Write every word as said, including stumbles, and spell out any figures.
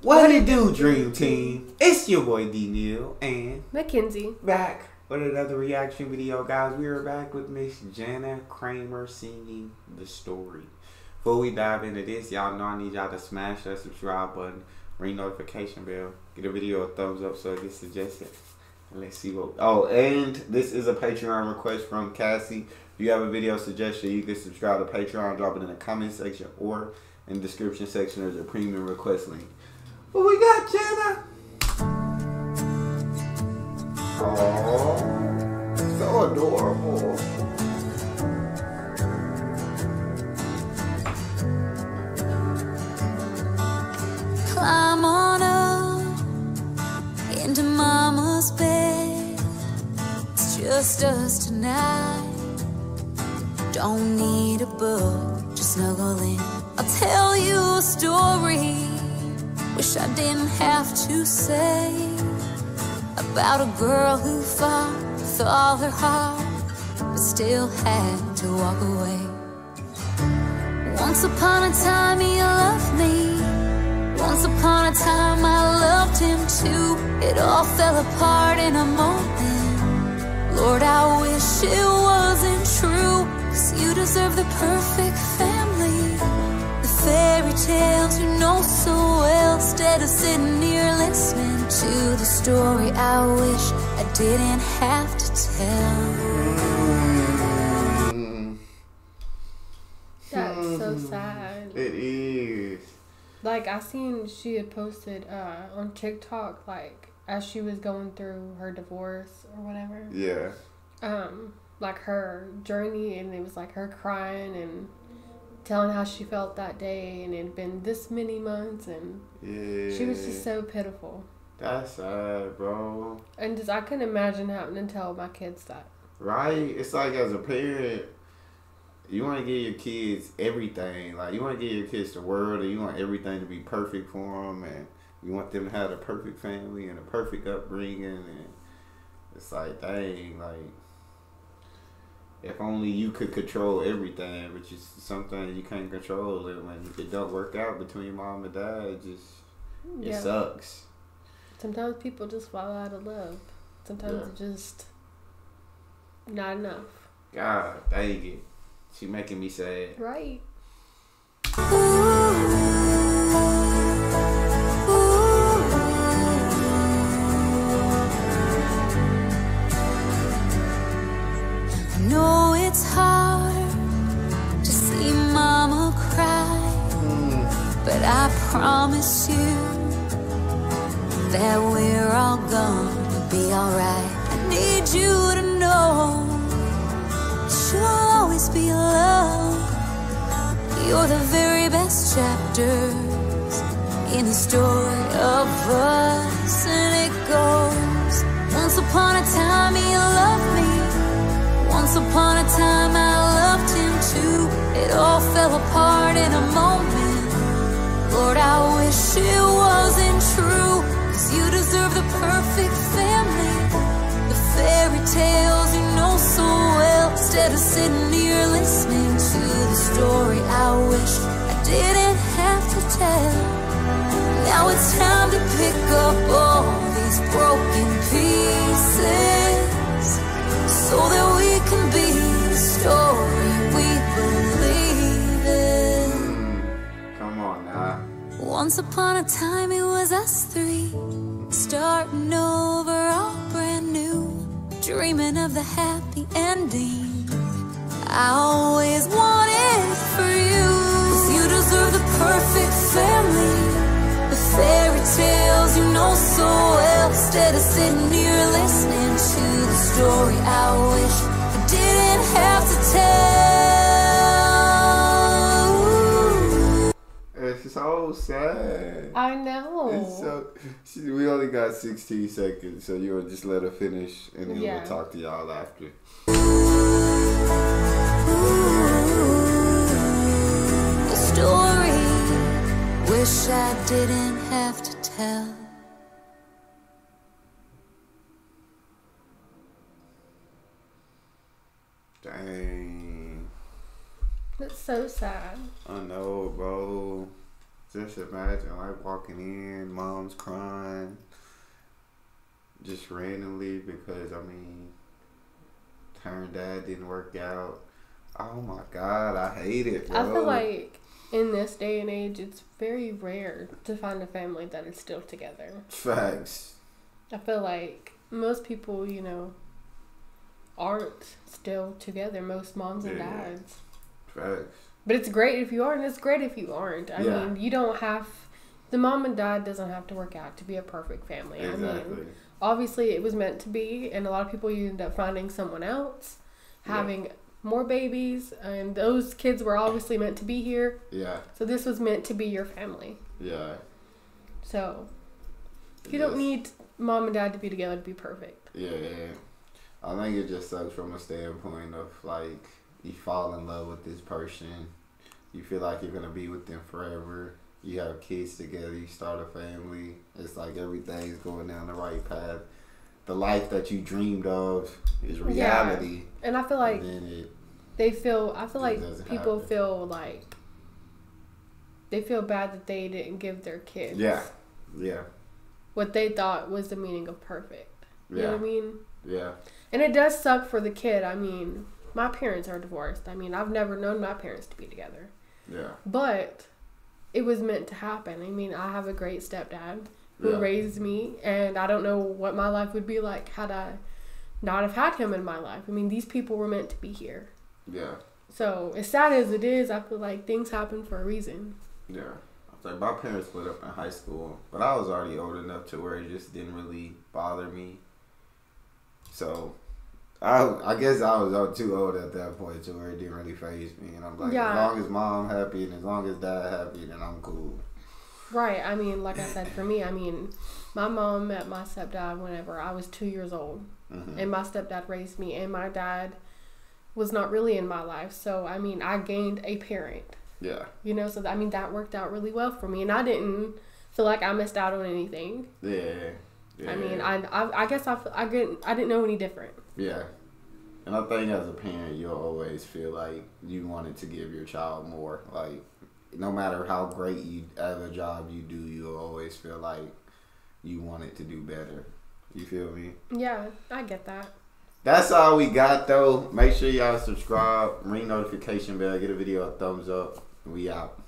What it do, Dream Team? It's your boy D Neal and Mackenzie back with another reaction video, guys. We are back with Miss Jana Kramer singing The Story. Before we dive into this, y'all know I need y'all to smash that subscribe button, ring notification bell, give the video a thumbs up so it gets suggested. And let's see what. Oh, and this is a Patreon request from Cassie. If you have a video suggestion, you can subscribe to Patreon, drop it in the comment section or in the description section. There's a premium request link. What we got, Jana? Oh, so adorable. Climb on up into mama's bed. It's just us tonight. Don't need a book, just snuggle in. I'll tell you a story. Wish I didn't have to say about a girl who fought with all her heart, but still had to walk away. Once upon a time he loved me. Once upon a time I loved him too. It all fell apart in a moment. Lord, I wish it wasn't true. 'Cause you deserve the perfect family, the fairy tales you know so well. Instead of sitting here listening to the story, I wish I didn't have to tell. Mm. That's mm. so sad. It is. Like, I seen she had posted uh, on TikTok, like, as she was going through her divorce or whatever. Yeah. Um, like, her journey, and it was, like, her crying and telling how she felt that day, and it had been this many months, and yeah, she was just so pitiful. That's sad, bro. And just, I couldn't imagine having to tell my kids that. Right? It's like, as a parent, you want to give your kids everything. Like, you want to give your kids the world, and you want everything to be perfect for them, and you want them to have a perfect family and a perfect upbringing, and it's like, dang, like, if only you could control everything, which is something you can't control. And when it don't work out between mom and dad, it just yeah. it sucks. Sometimes people just fall out of love. Sometimes yeah. it's just not enough. God dang it. She making me sad. Right. I promise you that we're all gonna be alright. I need you to know you'll always be loved. You're the very best chapters in the story of us. And it goes, once upon a time he loved me. Once upon a time I loved him too. It all fell apart in a moment. Lord, I wish it wasn't true, 'cause you deserve the perfect family, the fairy tales you know so well. Instead of sitting here listening to the story, I wish I didn't have to tell. Now it's time to pick up all these broken pieces, so that we can be the story we believe in. Once upon a time it was us three, starting over all brand new, dreaming of the happy ending I always wanted for you. 'Cause you deserve the perfect family, the fairy tales you know so well. Instead of sitting here listening to the story, I wish I didn't have to tell. It's so sad. I know. It's so, she, we only got sixteen seconds, so you will just let her finish, and then yeah. we'll talk to y'all after. Ooh, ooh, the story. Wish I didn't have to tell. Dang. That's so sad. I know, bro. Just imagine, like, walking in, mom's crying, just randomly because, I mean, her and dad didn't work out. Oh, my God. I hate it, bro. I feel like in this day and age, it's very rare to find a family that is still together. Facts. I feel like most people, you know, aren't still together. Most moms yeah. and dads. Facts. But it's great if you are, and it's great if you aren't. I yeah. mean, you don't have... The mom and dad doesn't have to work out to be a perfect family. Exactly. I mean, obviously, it was meant to be, and a lot of people, you end up finding someone else, having... Yeah. More babies, and those kids were obviously meant to be here. Yeah. So this was meant to be your family. Yeah. So, you yes. don't need mom and dad to be together to be perfect. Yeah, yeah. I think it just sucks from a standpoint of, like, you fall in love with this person. You feel like you're going to be with them forever. You have kids together. You start a family. It's like everything's going down the right path. The life that you dreamed of is reality. Yeah. And I feel like it, they feel, I feel like people happen. feel like they feel bad that they didn't give their kids. Yeah. Yeah. What they thought was the meaning of perfect. You yeah. know what I mean? Yeah. And it does suck for the kid. I mean, my parents are divorced. I mean, I've never known my parents to be together. Yeah. But it was meant to happen. I mean, I have a great stepdad who yeah. raised me, and I don't know what my life would be like had I not have had him in my life. I mean, these people were meant to be here. Yeah. So, as sad as it is, I feel like things happen for a reason. Yeah. I was like, my parents split up in high school, but I was already old enough to where it just didn't really bother me. So, I I guess I was too old at that point to where it didn't really phase me, and I'm like, yeah. as long as mom happy and as long as dad happy, then I'm cool. Right. I mean, like I said, for me, I mean, my mom met my stepdad whenever I was two years old. Mm-hmm. And my stepdad raised me. And my dad was not really in my life. So, I mean, I gained a parent. Yeah. You know, so, I mean, that worked out really well for me. And I didn't feel like I missed out on anything. Yeah. yeah. I mean, I, I, I guess I, I, didn't, I didn't know any different. Yeah. And I think as a parent, you'll always feel like you wanted to give your child more, like... No matter how great you have a job you do, you always feel like you wanted to do better. You feel me? Yeah, I get that. That's all we got, though. Make sure y'all subscribe, ring notification bell, get a video a thumbs up. We out.